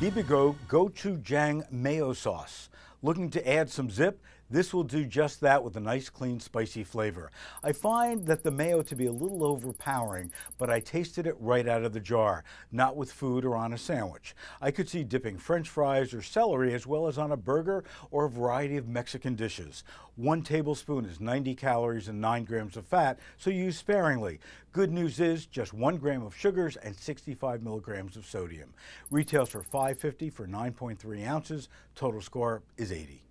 Bibigo gochujang mayo sauce. Looking to add some zip? This will do just that with a nice, clean, spicy flavor. I find that the mayo to be a little overpowering, but I tasted it right out of the jar, not with food or on a sandwich. I could see dipping French fries or celery as well as on a burger or a variety of Mexican dishes. 1 tablespoon is 90 calories and 9 grams of fat, so use sparingly. Good news is just 1 gram of sugars and 65 milligrams of sodium. Retails for $5.50 for 9.3 ounces. Total score is 80.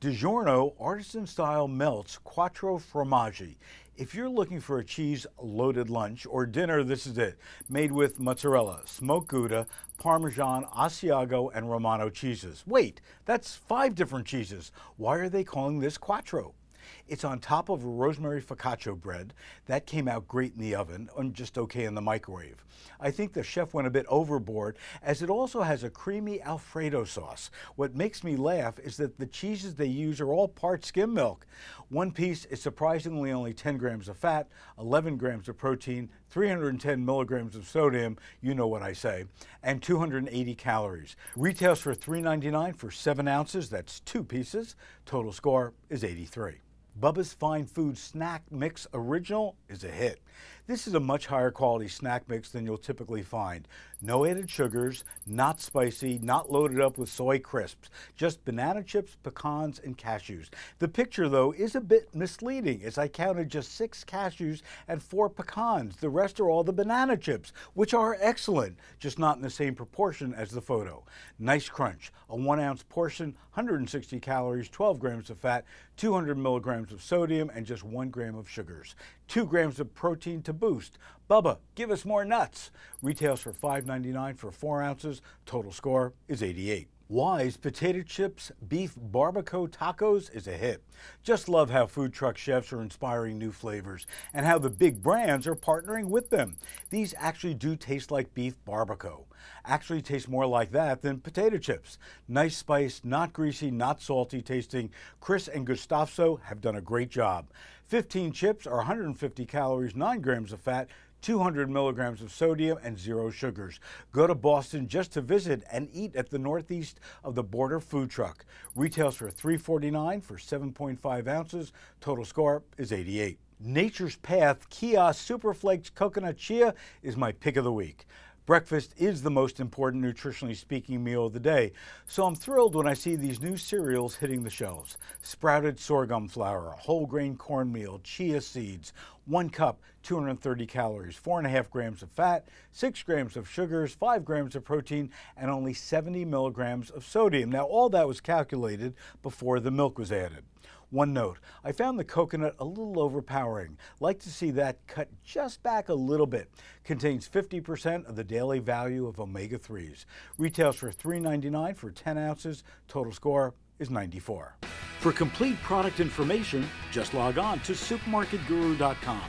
DiGiorno artisan-style melts Quattro Formaggi. If you're looking for a cheese-loaded lunch or dinner, this is it. Made with mozzarella, smoked Gouda, Parmesan, Asiago, and Romano cheeses. Wait, that's 5 different cheeses. Why are they calling this Quattro? It's on top of a rosemary focaccia bread. That came out great in the oven and just okay in the microwave. I think the chef went a bit overboard as it also has a creamy Alfredo sauce. What makes me laugh is that the cheeses they use are all part skim milk. 1 piece is surprisingly only 10 grams of fat, 11 grams of protein, 310 milligrams of sodium, you know what I say, and 280 calories. Retails for $3.99 for 7 ounces, that's 2 pieces. Total score is 83. Bubba's Fine Foods Snack Mix Original is a hit. This is a much higher quality snack mix than you'll typically find. No added sugars, not spicy, not loaded up with soy crisps, just banana chips, pecans, and cashews. The picture, though, is a bit misleading as I counted just 6 cashews and 4 pecans. The rest are all the banana chips, which are excellent, just not in the same proportion as the photo. Nice crunch, a 1-ounce portion, 160 calories, 12 grams of fat, 200 milligrams of sodium and just 1 gram of sugars. 2 grams of protein to boost. Bubba, give us more nuts. Retails for $5.99 for 4 ounces. Total score is 88. Wise potato chips, beef barbacoa tacos is a hit. Just love how food truck chefs are inspiring new flavors and how the big brands are partnering with them. These actually do taste like beef barbacoa. Actually tastes more like that than potato chips. Nice spice, not greasy, not salty tasting. Chris and Gustavo have done a great job. 15 chips are 150 calories, 9 grams of fat, 200 milligrams of sodium and 0 sugars. Go to Boston just to visit and eat at the Northeast of the Border food truck. Retails for $3.49 for 7.5 ounces. Total score is 88. Nature's Path Qi'a Superflakes Coconut Chia is my pick of the week. Breakfast is the most important, nutritionally speaking, meal of the day, so I'm thrilled when I see these new cereals hitting the shelves. Sprouted sorghum flour, whole grain cornmeal, chia seeds, 1 cup, 230 calories, 4.5 grams of fat, 6 grams of sugars, 5 grams of protein, and only 70 milligrams of sodium. Now, all that was calculated before the milk was added. One note, I found the coconut a little overpowering. Like to see that cut just back a little bit. Contains 50% of the daily value of omega-3s. Retails for $3.99 for 10 ounces. Total score is 94. For complete product information, just log on to supermarketguru.com.